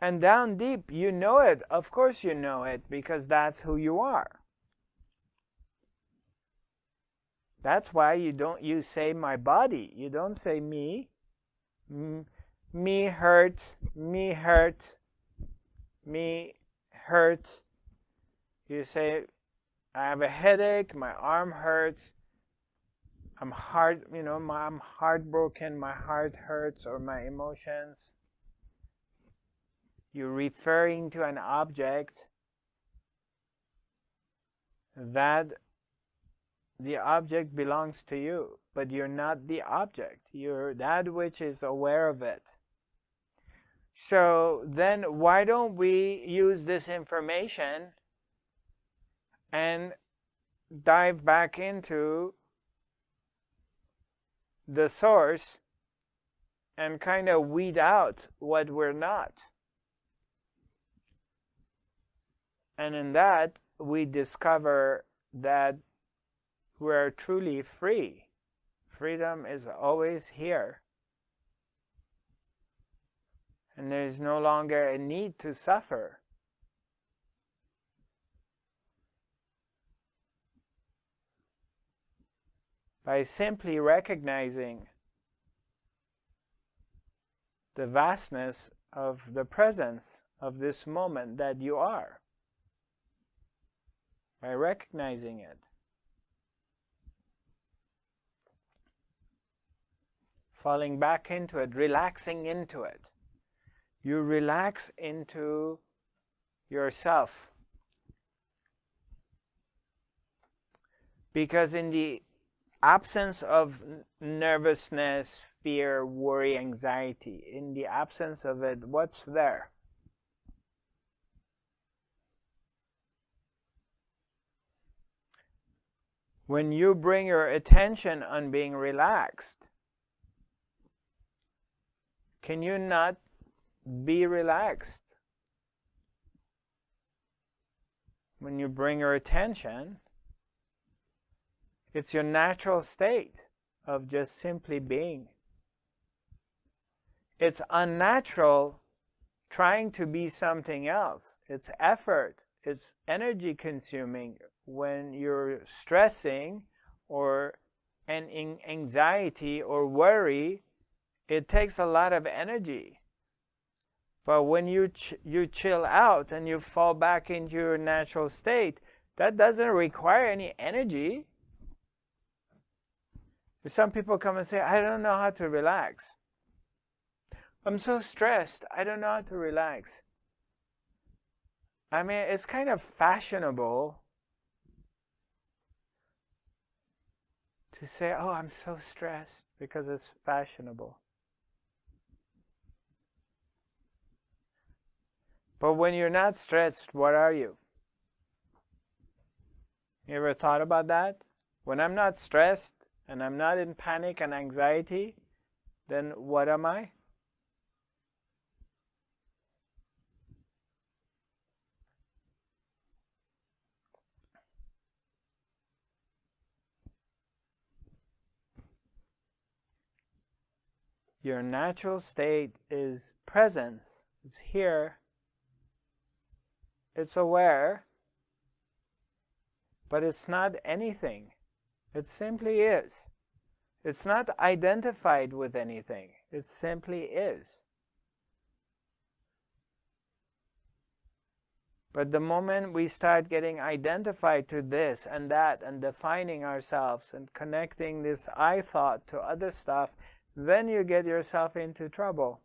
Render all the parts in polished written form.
And down deep, you know it. Of course you know it, because that's who you are. That's why you say my body. You don't say me. Me hurt, me hurt, me hurt. You say, I have a headache, my arm hurts, I'm heartbroken, my heart hurts, or my emotions. You're referring to an object that the object belongs to you, but you're not the object. You're that which is aware of it. So then why don't we use this information and dive back into the source and kind of weed out what we're not? And in that, we discover that we're truly free. Freedom is always here. And there is no longer a need to suffer. By simply recognizing the vastness of the presence of this moment that you are. By recognizing it. Falling back into it, relaxing into it. You relax into yourself. Because in the absence of nervousness, fear, worry, anxiety, in the absence of it, what's there? When you bring your attention on being relaxed, can you not be relaxed? When you bring your attention, it's your natural state of just simply being. It's unnatural trying to be something else. It's effort. It's energy consuming. When you're stressing or in anxiety or worry, it takes a lot of energy. But when you chill out and you fall back into your natural state, that doesn't require any energy. Some people come and say, I don't know how to relax. I'm so stressed, I don't know how to relax. I mean, it's kind of fashionable to say, oh, I'm so stressed, because it's fashionable. But when you're not stressed, what are you? You ever thought about that? When I'm not stressed, and I'm not in panic and anxiety, then what am I? Your natural state is present, it's here, it's aware, but it's not anything. It simply is. It's not identified with anything. It simply is. But the moment we start getting identified to this and that and defining ourselves and connecting this I thought to other stuff, then you get yourself into trouble.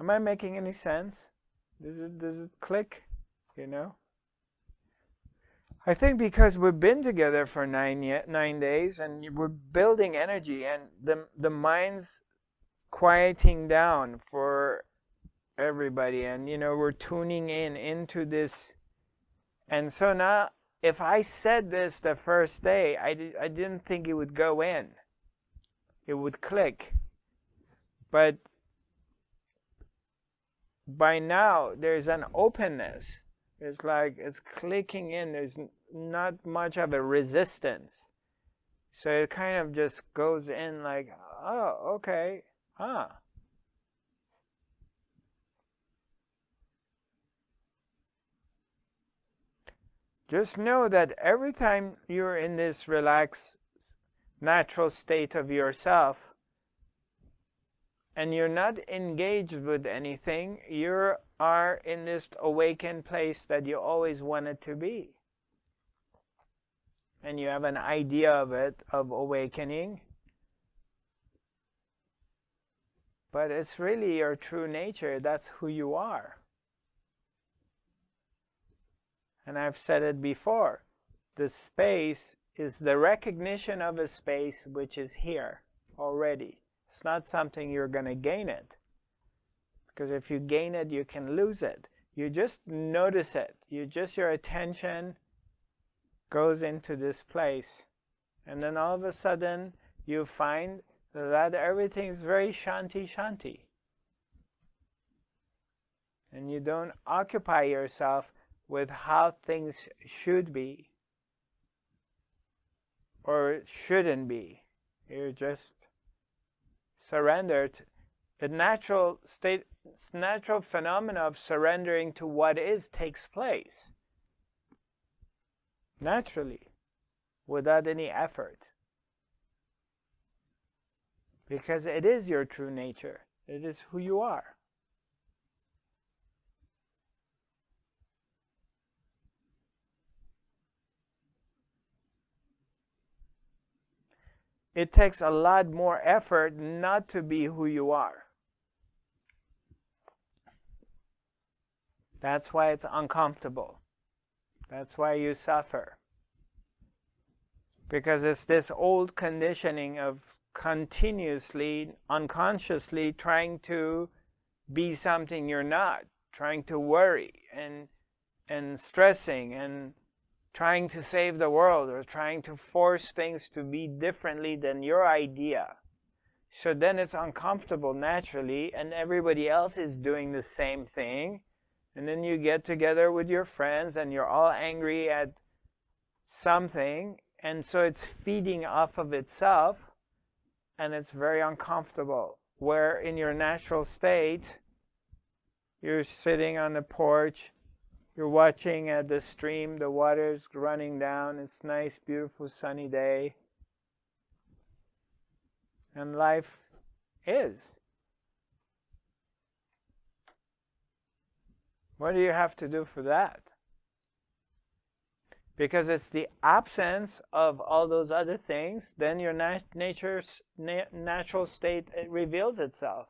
Am I making any sense? Does it click? You know? I think because we've been together for 9 days and we're building energy and the mind's quieting down for everybody, and you know, we're tuning in into this. And so now, if I said this the first day, I didn't think it would go in, it would click. But by now there's an openness. It's like it's clicking in. There's not much of a resistance. So it kind of just goes in like, oh, okay, huh. Just know that every time you're in this relaxed, natural state of yourself, and you're not engaged with anything, you are in this awakened place that you always wanted to be. And you have an idea of it, of awakening. But it's really your true nature, that's who you are. And I've said it before, the space is the recognition of a space which is here already. It's not something you're going to gain it. Because if you gain it, you can lose it. You just notice it. You just, your attention goes into this place. And then all of a sudden, you find that everything's very shanti shanti. And you don't occupy yourself with how things should be or shouldn't be. You're just surrendered. The natural state, natural phenomena of surrendering to what is takes place naturally, without any effort, because it is your true nature. It is who you are. It takes a lot more effort not to be who you are. That's why it's uncomfortable. That's why you suffer. Because it's this old conditioning of continuously, unconsciously trying to be something you're not, trying to worry and stressing and trying to save the world, or trying to force things to be differently than your idea. So then it's uncomfortable naturally, and everybody else is doing the same thing. And then you get together with your friends and you're all angry at something, and so it's feeding off of itself, and it's very uncomfortable. Where in your natural state, you're sitting on the porch, you're watching at the stream, the water's running down, it's nice, beautiful, sunny day. And life is. What do you have to do for that? Because it's the absence of all those other things, then your natural state, it reveals itself.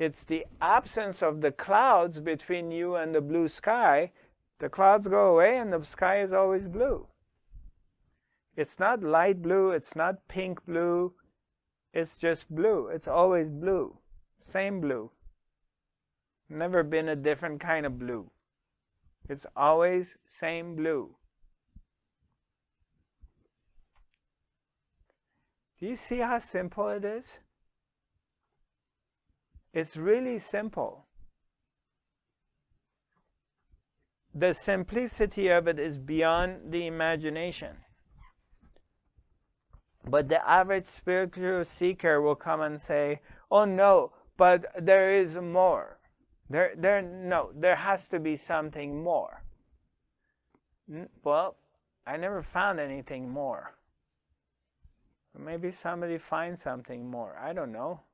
It's the absence of the clouds between you and the blue sky. The clouds go away and the sky is always blue. It's not light blue, it's not pink blue, it's just blue. It's always blue, same blue. Never been a different kind of blue. It's always same blue. Do you see how simple it is? It's really simple. The simplicity of it is beyond the imagination. But the average spiritual seeker will come and say, oh no, but there is more. There has to be something more. Well, I never found anything more. Maybe somebody finds something more, I don't know.